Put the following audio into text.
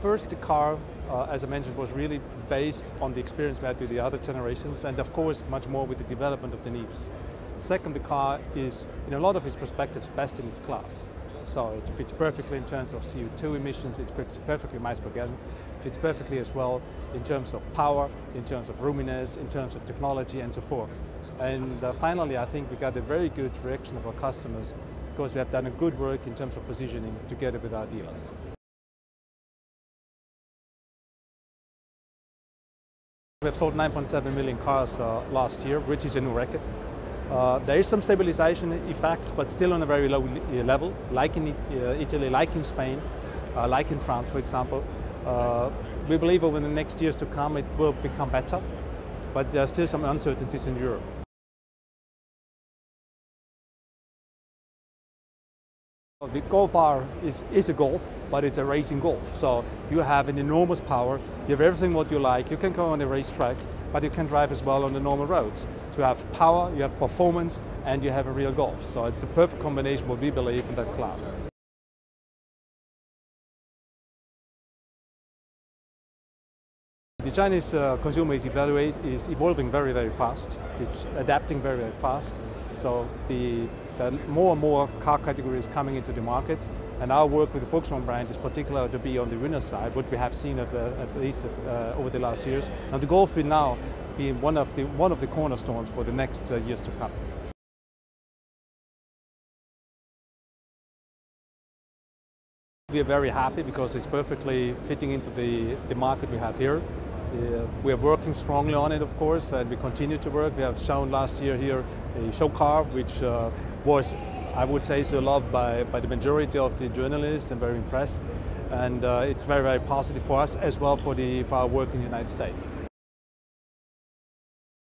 First, the car, as I mentioned, was really based on the experience we had with the other generations, and of course much more with the development of the needs. Second, the car is, in a lot of its perspectives, best in its class. So it fits perfectly in terms of CO2 emissions, it fits perfectly miles per gallon, fits perfectly as well in terms of power, in terms of roominess, in terms of technology and so forth. And finally, I think we got a very good reaction of our customers because we have done a good work in terms of positioning together with our dealers. We have sold 9.7 million cars last year, which is a new record. There is some stabilization effects, but still on a very low level, like in Italy, like in Spain, like in France, for example. We believe over the next years to come it will become better, but there are still some uncertainties in Europe. The Golf R is a Golf, but it's a racing Golf. So you have an enormous power, you have everything what you like, you can go on a racetrack, but you can drive as well on the normal roads. So you have power, you have performance, and you have a real Golf. So it's a perfect combination, what we believe, in that class. The Chinese consumer is evolving very, very fast. It's adapting very, very fast. So the more and more car categories coming into the market, and our work with the Volkswagen brand is particular to be on the winner's side, what we have seen at least over the last years. And the Golf will now be one of the cornerstones for the next years to come. We are very happy because it's perfectly fitting into the market we have here. We are working strongly on it, of course, and we continue to work. We have shown last year here a show car, which was, I would say, so loved by the majority of the journalists and very impressed. And it's very, very positive for us as well for our work in the United States.